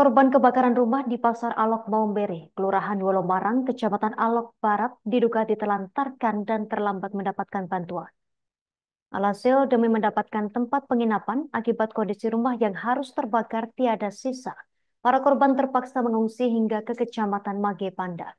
Korban kebakaran rumah di Pasar Alok Maumere, Kelurahan Wolomarang, Kecamatan Alok Barat, diduga ditelantarkan dan terlambat mendapatkan bantuan. Alhasil, demi mendapatkan tempat penginapan akibat kondisi rumah yang harus terbakar tiada sisa, para korban terpaksa mengungsi hingga ke Kecamatan Magepanda.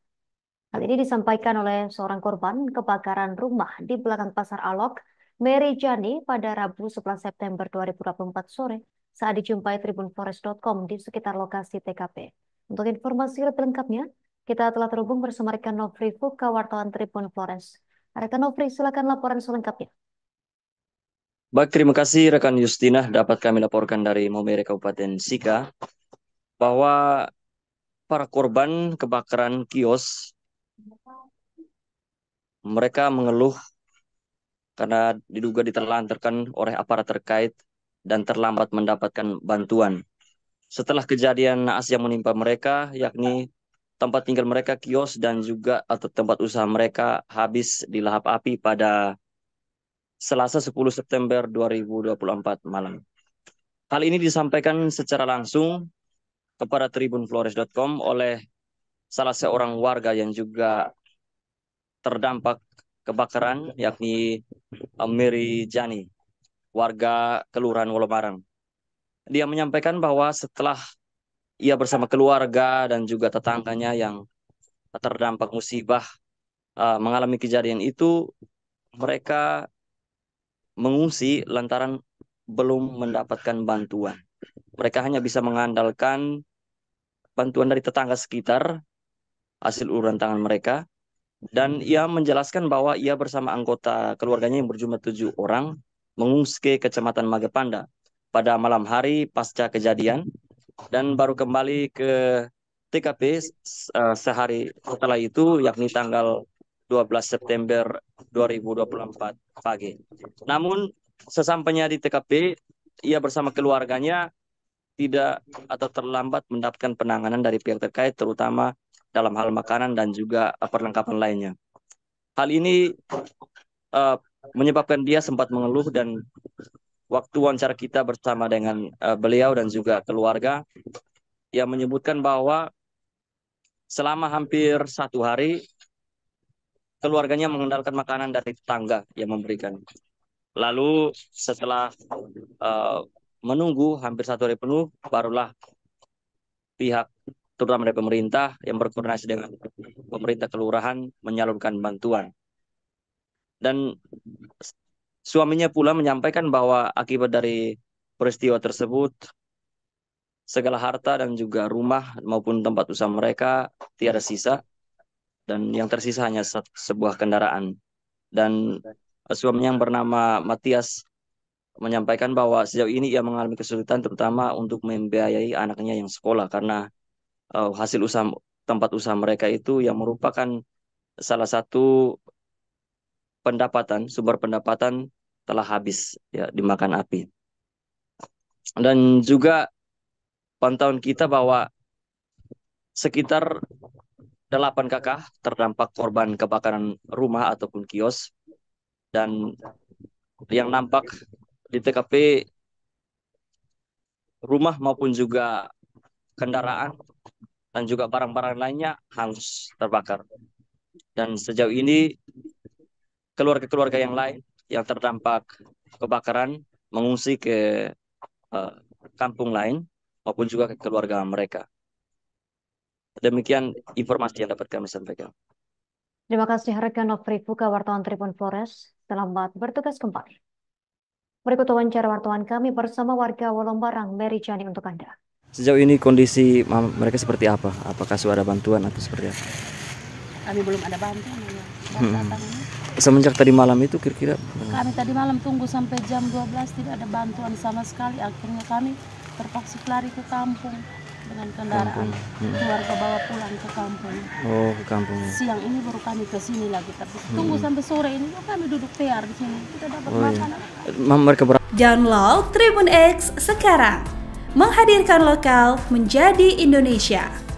Hal ini disampaikan oleh seorang korban kebakaran rumah di belakang Pasar Alok, Meri Jani, pada Rabu 11 September 2024 sore, saat dijumpai tribunflores.com di sekitar lokasi TKP. Untuk informasi lebih lengkapnya, kita telah terhubung bersama rekan Nofri Fuka, wartawan Tribun Flores. Rekan Nofri, silakan laporan selengkapnya. Baik, terima kasih rekan Justina. Dapat kami laporkan dari Maumere, Kabupaten Sika, bahwa para korban kebakaran kios mereka mengeluh karena diduga ditelantarkan oleh aparat terkait dan terlambat mendapatkan bantuan. Setelah kejadian naas yang menimpa mereka, yakni tempat tinggal mereka, kios, dan juga atau tempat usaha mereka habis dilahap api pada Selasa 10 September 2024 malam. Hal ini disampaikan secara langsung kepada tribunflores.com oleh salah seorang warga yang juga terdampak kebakaran, yakni Meri Jani, warga Kelurahan Wolomarang. Dia menyampaikan bahwa setelah ia bersama keluarga dan juga tetangganya yang terdampak musibah mengalami kejadian itu, mereka mengungsi lantaran belum mendapatkan bantuan. Mereka hanya bisa mengandalkan bantuan dari tetangga sekitar hasil uluran tangan mereka. Dan ia menjelaskan bahwa ia bersama anggota keluarganya yang berjumlah 7 orang mengungsi ke Kecamatan Magepanda pada malam hari pasca kejadian dan baru kembali ke TKP sehari setelah itu, yakni tanggal 12 September 2024 pagi. Namun sesampainya di TKP, ia bersama keluarganya tidak atau terlambat mendapatkan penanganan dari pihak terkait, terutama dalam hal makanan dan juga perlengkapan lainnya. Hal ini menyebabkan dia sempat mengeluh, dan waktu wawancara kita bersama dengan beliau dan juga keluarga, ia menyebutkan bahwa selama hampir 1 hari keluarganya mengandalkan makanan dari tetangga yang memberikan. Lalu setelah menunggu hampir 1 hari penuh, barulah pihak terutama dari pemerintah yang berkoordinasi dengan pemerintah kelurahan menyalurkan bantuan. Dan suaminya pula menyampaikan bahwa akibat dari peristiwa tersebut, segala harta dan juga rumah maupun tempat usaha mereka tiada sisa, dan yang tersisa hanya sebuah kendaraan. Dan suaminya yang bernama Matias menyampaikan bahwa sejauh ini ia mengalami kesulitan, terutama untuk membiayai anaknya yang sekolah, karena hasil usaha tempat usaha mereka itu yang merupakan salah satu sumber pendapatan telah habis, ya, dimakan api. Dan juga pantauan kita bahwa sekitar 8 kakak terdampak korban kebakaran rumah ataupun kios, dan yang nampak di TKP rumah maupun juga kendaraan dan juga barang-barang lainnya hangus terbakar. Dan sejauh ini keluarga-keluarga yang lain yang terdampak kebakaran mengungsi ke kampung lain maupun juga ke keluarga mereka. Demikian informasi yang dapat kami sampaikan. Terima kasih rekan Nofri Fuka, wartawan Tribun Flores. Selamat bertugas kembali. Berikut wawancara wartawan kami bersama warga Wolomarang, Meri Jani, untuk Anda. Sejauh ini kondisi mereka seperti apa? Apakah sudah ada bantuan atau seperti apa? Kami belum ada bantuan. Ya. Semenjak tadi malam itu kira-kira? Kami tadi malam tunggu sampai jam 12, tidak ada bantuan sama sekali. Akhirnya kami terpaksa lari ke kampung dengan kendaraan. Keluarga bawa pulang ke kampung. Oh, ke kampung. Siang ini baru kami ke sini lagi. Tunggu sampai sore ini kami duduk tear di sini. Tidak dapat makanan. Download Tribun X sekarang. Menghadirkan lokal menjadi Indonesia.